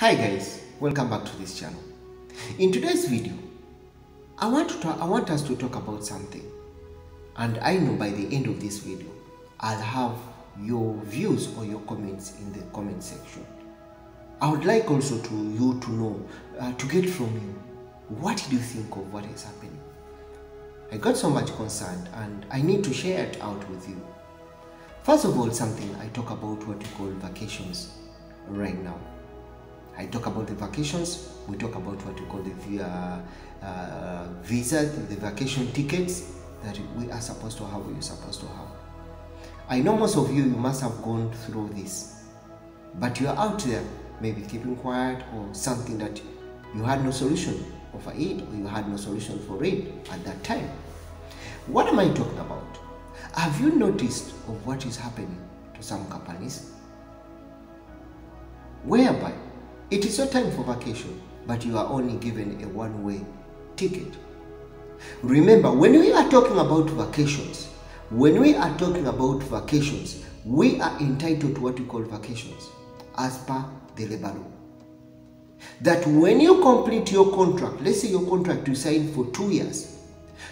Hi guys, welcome back to this channel. In today's video, I want us to talk about something, and I know by the end of this video, I'll have your views or your comments in the comment section. I would like also to you to know, to get from you, what did you think of what is happening? I got so much concerned and I need to share it out with you. First of all, something I talk about what we call vacations right now. I talk about the vacations, we talk about what we call the visa, the vacation tickets that we are supposed to have, you're supposed to have. I know most of you must have gone through this, but you're out there maybe keeping quiet or something that you had no solution for it or you had no solution for it at that time. What am I talking about? Have you noticed of what is happening to some companies? Whereby it is your time for vacation, but you are only given a one-way ticket. Remember, when we are talking about vacations, we are entitled to what we call vacations as per the labor law. That when you complete your contract, let's say your contract you signed for 2 years,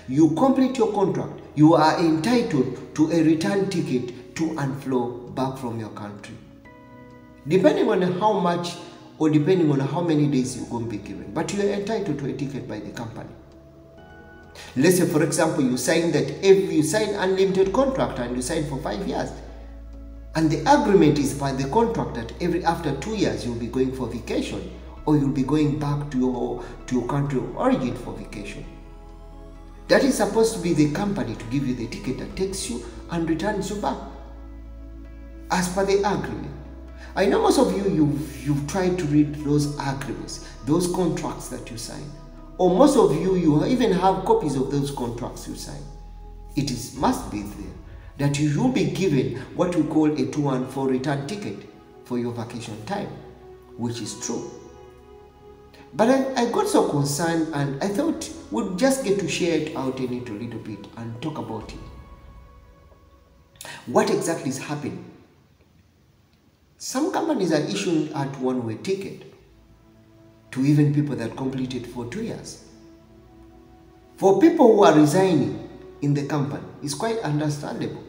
you complete your contract, you are entitled to a return ticket to and flow back from your country. Depending on how much or depending on how many days you're going to be given, but you are entitled to a ticket by the company. Let's say, for example, you sign that if you sign unlimited contract and you sign for 5 years, and the agreement is by the contract that every after 2 years you'll be going for vacation or you'll be going back to your country of origin for vacation. That is supposed to be the company to give you the ticket that takes you and returns you back as per the agreement. I know most of you, you've tried to read those agreements, those contracts that you sign. Or most of you, you even have copies of those contracts you sign. It is must be there that you will be given what we call a to and fro return ticket for your vacation time, which is true. But I got so concerned and I thought we'd just get to share it out in it a little bit and talk about it. What exactly is happening? Some companies are issuing at one-way ticket to even people that completed for 2 years. For people who are resigning in the company, it's quite understandable.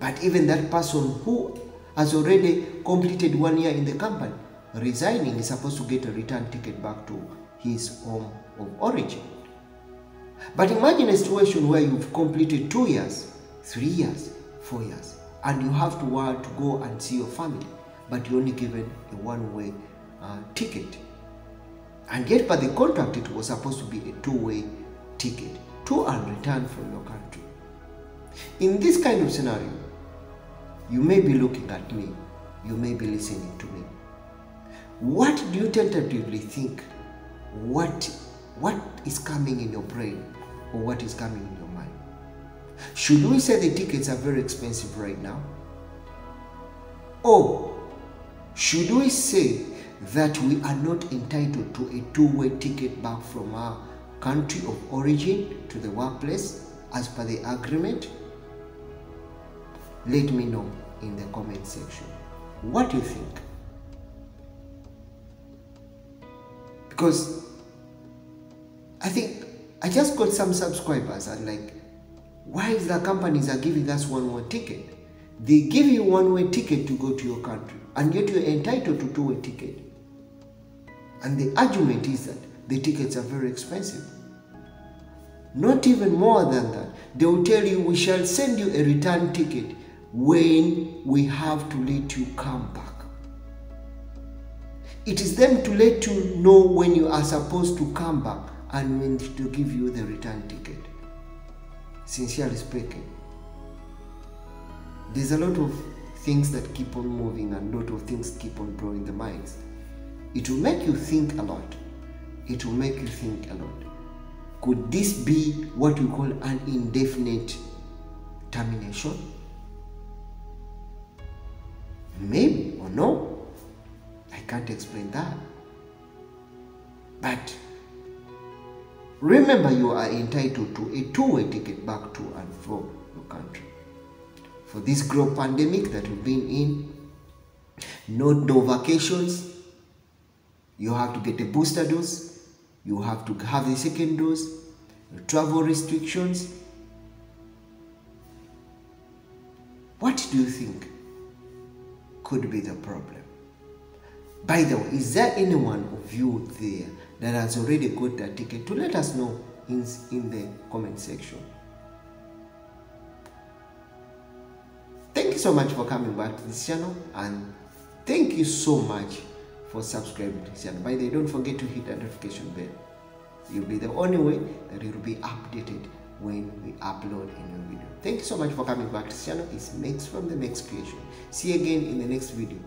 But even that person who has already completed 1 year in the company, resigning is supposed to get a return ticket back to his home of origin. But imagine a situation where you've completed 2 years, 3 years, 4 years, and you have to work to go and see your family, but you're only given a one-way ticket. And yet by the contract, it was supposed to be a two-way ticket to and return from your country. In this kind of scenario, you may be looking at me, you may be listening to me. What do you tentatively think? What is coming in your brain or what is coming in your mind? Should we say the tickets are very expensive right now? Or should we say that we are not entitled to a two-way ticket back from our country of origin to the workplace as per the agreement? Let me know in the comment section. What do you think? Because I think I just got some subscribers and like, why is the companies are giving us one-way ticket? They give you one-way ticket to go to your country, and yet you're entitled to two-way ticket. And the argument is that the tickets are very expensive. Not even more than that. They will tell you, we shall send you a return ticket when we have to let you come back. It is them to let you know when you are supposed to come back and when to give you the return ticket. Sincerely speaking, there's a lot of things that keep on moving and a lot of things keep on blowing the minds. It will make you think a lot. Could this be what we call an indefinite termination? Maybe or no. I can't explain that. But remember, you are entitled to a two-way ticket back to and from your country. For this global pandemic that we've been in, No vacations. You have to get a booster dose. You have to have the second dose. Travel restrictions. What do you think could be the problem? By the way, is there anyone of you there that has already got a ticket? To let us know in the comment section. Thank you so much for coming back to this channel, and thank you so much for subscribing to this channel. By the way, don't forget to hit the notification bell. You'll be the only way that you'll be updated when we upload a new video. Thank you so much for coming back to this channel. It's Max from the Max Creation. See you again in the next video.